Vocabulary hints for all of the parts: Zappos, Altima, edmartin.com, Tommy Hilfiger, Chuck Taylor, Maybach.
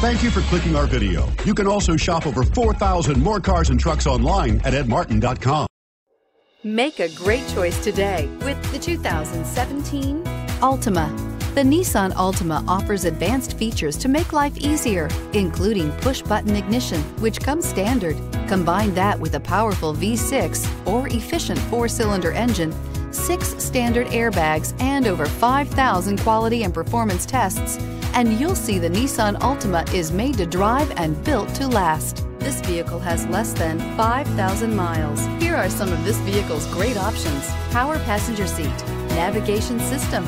Thank you for clicking our video. You can also shop over 4,000 more cars and trucks online at edmartin.com. Make a great choice today with the 2017 Altima. The Nissan Altima offers advanced features to make life easier, including push-button ignition, which comes standard. Combine that with a powerful V6 or efficient four-cylinder engine, 6 standard airbags, and over 5,000 quality and performance tests, and you'll see the Nissan Altima is made to drive and built to last. This vehicle has less than 5,000 miles. Here are some of this vehicle's great options: power passenger seat, navigation system,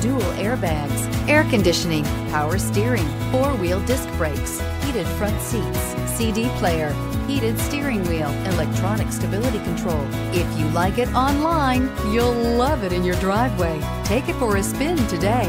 dual airbags, air conditioning, power steering, four-wheel disc brakes, heated front seats, CD player, heated steering wheel, electronic stability control. If you like it online, you'll love it in your driveway. Take it for a spin today.